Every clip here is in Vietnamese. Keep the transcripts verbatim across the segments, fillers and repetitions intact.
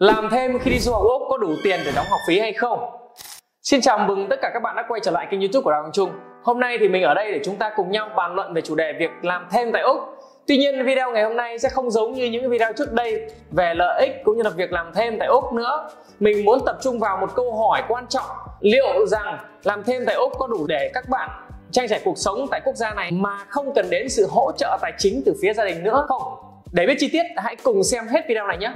Làm thêm khi đi du học Úc có đủ tiền để đóng học phí hay không? Xin chào mừng tất cả các bạn đã quay trở lại kênh YouTube của Đào Quang Trung. Hôm nay thì mình ở đây để chúng ta cùng nhau bàn luận về chủ đề việc làm thêm tại Úc. Tuy nhiên video ngày hôm nay sẽ không giống như những video trước đây về lợi ích cũng như là việc làm thêm tại Úc nữa. Mình muốn tập trung vào một câu hỏi quan trọng: liệu rằng làm thêm tại Úc có đủ để các bạn trang trải cuộc sống tại quốc gia này mà không cần đến sự hỗ trợ tài chính từ phía gia đình nữa không? Để biết chi tiết hãy cùng xem hết video này nhé.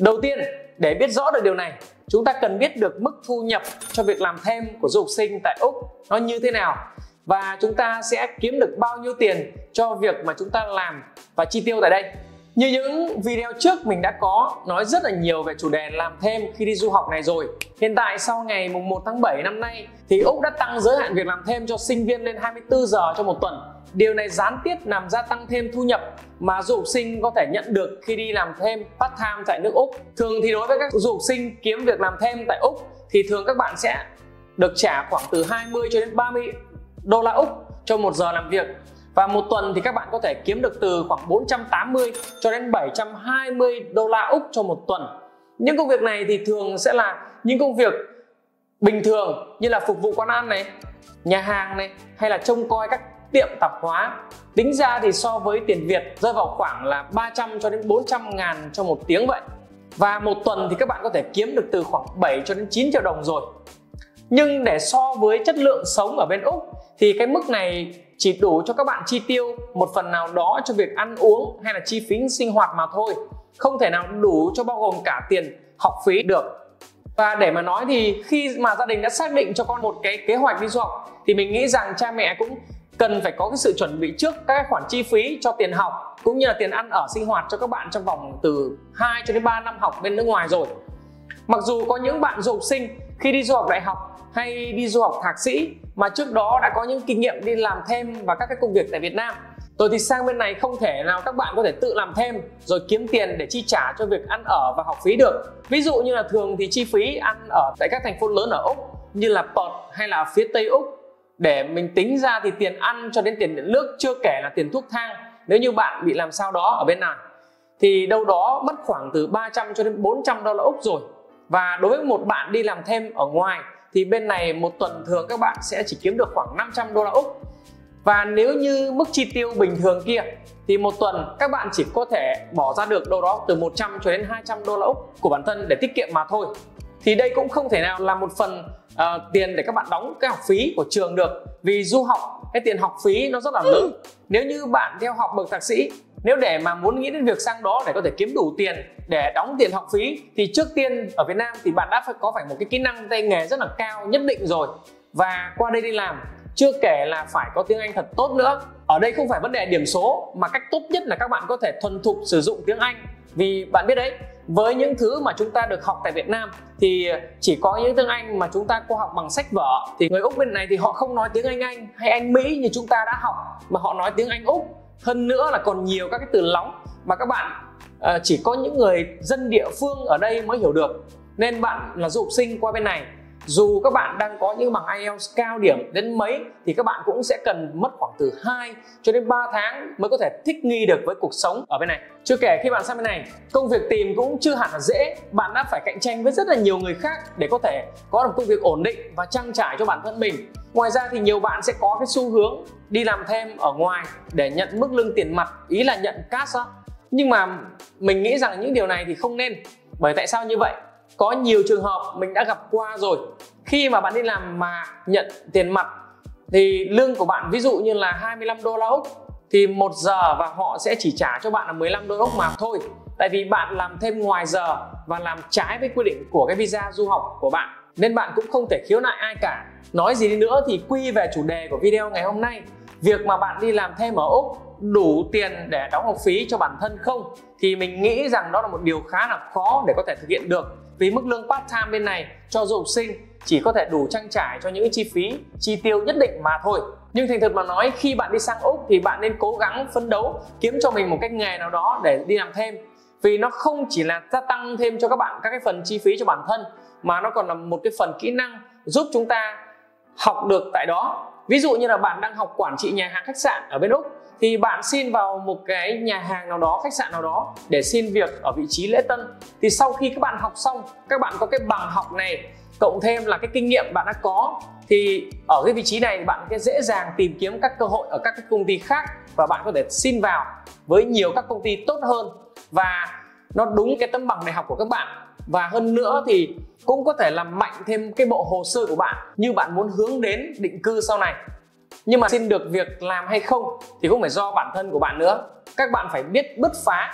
Đầu tiên, để biết rõ được điều này, chúng ta cần biết được mức thu nhập cho việc làm thêm của du học sinh tại Úc nó như thế nào, và chúng ta sẽ kiếm được bao nhiêu tiền cho việc mà chúng ta làm và chi tiêu tại đây. Như những video trước, mình đã có nói rất là nhiều về chủ đề làm thêm khi đi du học này rồi. Hiện tại sau ngày mùng một tháng bảy năm nay thì Úc đã tăng giới hạn việc làm thêm cho sinh viên lên hai mươi tư giờ trong một tuần. Điều này gián tiếp làm gia tăng thêm thu nhập mà du học sinh có thể nhận được khi đi làm thêm part time tại nước Úc. Thường thì đối với các du học sinh kiếm việc làm thêm tại Úc thì thường các bạn sẽ được trả khoảng từ hai mươi cho đến ba mươi đô la Úc cho một giờ làm việc. Và một tuần thì các bạn có thể kiếm được từ khoảng bốn trăm tám mươi cho đến bảy trăm hai mươi đô la Úc cho một tuần. Những công việc này thì thường sẽ là những công việc bình thường như là phục vụ quán ăn này, nhà hàng này, hay là trông coi các tiệm tạp hóa. Tính ra thì so với tiền Việt rơi vào khoảng là ba trăm cho đến bốn trăm ngàn cho một tiếng vậy. Và một tuần thì các bạn có thể kiếm được từ khoảng bảy cho đến chín triệu đồng rồi. Nhưng để so với chất lượng sống ở bên Úc thì cái mức này chỉ đủ cho các bạn chi tiêu một phần nào đó cho việc ăn uống hay là chi phí sinh hoạt mà thôi. Không thể nào đủ cho bao gồm cả tiền học phí được. Và để mà nói thì khi mà gia đình đã xác định cho con một cái kế hoạch đi du học thì mình nghĩ rằng cha mẹ cũng cần phải có cái sự chuẩn bị trước các khoản chi phí cho tiền học cũng như là tiền ăn ở sinh hoạt cho các bạn trong vòng từ hai cho đến ba năm học bên nước ngoài rồi. Mặc dù có những bạn du học sinh khi đi du học đại học hay đi du học thạc sĩ mà trước đó đã có những kinh nghiệm đi làm thêm và các cái công việc tại Việt Nam, rồi thì sang bên này không thể nào các bạn có thể tự làm thêm rồi kiếm tiền để chi trả cho việc ăn ở và học phí được. Ví dụ như là thường thì chi phí ăn ở tại các thành phố lớn ở Úc như là Perth hay là phía Tây Úc, để mình tính ra thì tiền ăn cho đến tiền điện nước, chưa kể là tiền thuốc thang nếu như bạn bị làm sao đó ở bên này, thì đâu đó mất khoảng từ ba trăm cho đến bốn trăm đô la Úc rồi. Và đối với một bạn đi làm thêm ở ngoài thì bên này một tuần thường các bạn sẽ chỉ kiếm được khoảng năm trăm đô la Úc. Và nếu như mức chi tiêu bình thường kia thì một tuần các bạn chỉ có thể bỏ ra được đâu đó từ một trăm cho đến hai trăm đô la Úc của bản thân để tiết kiệm mà thôi. Thì đây cũng không thể nào là một phần uh, tiền để các bạn đóng cái học phí của trường được, vì du học cái tiền học phí nó rất là lớn. Nếu như bạn theo học bậc thạc sĩ, nếu để mà muốn nghĩ đến việc sang đó để có thể kiếm đủ tiền để đóng tiền học phí thì trước tiên ở Việt Nam thì bạn đã phải có phải một cái kỹ năng tay nghề rất là cao nhất định rồi, và qua đây đi làm, chưa kể là phải có tiếng Anh thật tốt nữa. Ở đây không phải vấn đề điểm số mà cách tốt nhất là các bạn có thể thuần thục sử dụng tiếng Anh, vì bạn biết đấy, với những thứ mà chúng ta được học tại Việt Nam thì chỉ có những tiếng Anh mà chúng ta qua học bằng sách vở, thì người Úc bên này thì họ không nói tiếng Anh Anh hay Anh Mỹ như chúng ta đã học mà họ nói tiếng Anh Úc. Hơn nữa là còn nhiều các cái từ lóng mà các bạn uh, chỉ có những người dân địa phương ở đây mới hiểu được. Nên bạn là du học sinh qua bên này, dù các bạn đang có những bằng ai eo cao điểm đến mấy thì các bạn cũng sẽ cần mất khoảng từ hai cho đến ba tháng mới có thể thích nghi được với cuộc sống ở bên này. Chưa kể khi bạn sang bên này, công việc tìm cũng chưa hẳn là dễ. Bạn đã phải cạnh tranh với rất là nhiều người khác để có thể có được công việc ổn định và trang trải cho bản thân mình. Ngoài ra thì nhiều bạn sẽ có cái xu hướng đi làm thêm ở ngoài để nhận mức lương tiền mặt, ý là nhận cash á. Nhưng mà mình nghĩ rằng những điều này thì không nên. Bởi tại sao như vậy? Có nhiều trường hợp mình đã gặp qua rồi, khi mà bạn đi làm mà nhận tiền mặt thì lương của bạn ví dụ như là hai mươi lăm đô la Úc thì một giờ, và họ sẽ chỉ trả cho bạn là mười lăm đô la Úc mà thôi, tại vì bạn làm thêm ngoài giờ và làm trái với quy định của cái visa du học của bạn. Nên bạn cũng không thể khiếu nại ai cả. Nói gì đi nữa thì quy về chủ đề của video ngày hôm nay, việc mà bạn đi làm thêm ở Úc đủ tiền để đóng học phí cho bản thân không, thì mình nghĩ rằng đó là một điều khá là khó để có thể thực hiện được, vì mức lương part time bên này cho du học sinh chỉ có thể đủ trang trải cho những chi phí chi tiêu nhất định mà thôi. Nhưng thành thật mà nói, khi bạn đi sang Úc thì bạn nên cố gắng phấn đấu kiếm cho mình một cái nghề nào đó để đi làm thêm, vì nó không chỉ là gia tăng thêm cho các bạn các cái phần chi phí cho bản thân mà nó còn là một cái phần kỹ năng giúp chúng ta học được tại đó. Ví dụ như là bạn đang học quản trị nhà hàng khách sạn ở bên Úc thì bạn xin vào một cái nhà hàng nào đó, khách sạn nào đó để xin việc ở vị trí lễ tân. Thì sau khi các bạn học xong, các bạn có cái bằng học này cộng thêm là cái kinh nghiệm bạn đã có, thì ở cái vị trí này bạn sẽ dễ dàng tìm kiếm các cơ hội ở các công ty khác và bạn có thể xin vào với nhiều các công ty tốt hơn và nó đúng cái tấm bằng đại học của các bạn. Và hơn nữa thì cũng có thể làm mạnh thêm cái bộ hồ sơ của bạn như bạn muốn hướng đến định cư sau này. Nhưng mà xin được việc làm hay không thì cũng phải do bản thân của bạn nữa. Các bạn phải biết bứt phá,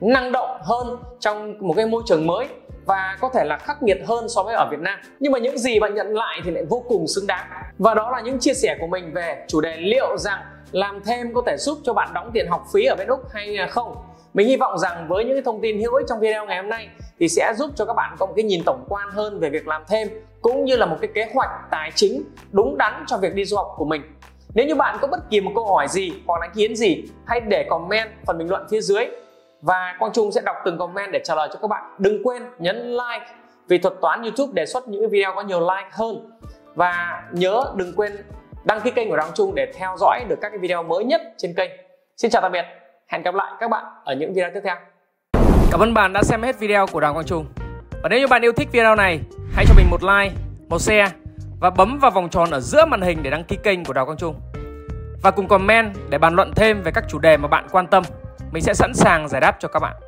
năng động hơn trong một cái môi trường mới và có thể là khắc nghiệt hơn so với ở Việt Nam. Nhưng mà những gì bạn nhận lại thì lại vô cùng xứng đáng. Và đó là những chia sẻ của mình về chủ đề liệu rằng làm thêm có thể giúp cho bạn đóng tiền học phí ở bên Úc hay không. Mình hy vọng rằng với những thông tin hữu ích trong video ngày hôm nay thì sẽ giúp cho các bạn có một cái nhìn tổng quan hơn về việc làm thêm cũng như là một cái kế hoạch tài chính đúng đắn cho việc đi du học của mình. Nếu như bạn có bất kỳ một câu hỏi gì hoặc là ý kiến gì, hãy để comment phần bình luận phía dưới và Quang Trung sẽ đọc từng comment để trả lời cho các bạn. Đừng quên nhấn like vì Thuật Toán YouTube đề xuất những video có nhiều like hơn. Và nhớ đừng quên đăng ký kênh của Quang Trung để theo dõi được các cái video mới nhất trên kênh. Xin chào tạm biệt. Hẹn gặp lại các bạn ở những video tiếp theo. Cảm ơn bạn đã xem hết video của Đào Quang Trung. Và nếu như bạn yêu thích video này, hãy cho mình một like, một share và bấm vào vòng tròn ở giữa màn hình để đăng ký kênh của Đào Quang Trung. Và cùng comment để bàn luận thêm về các chủ đề mà bạn quan tâm. Mình sẽ sẵn sàng giải đáp cho các bạn.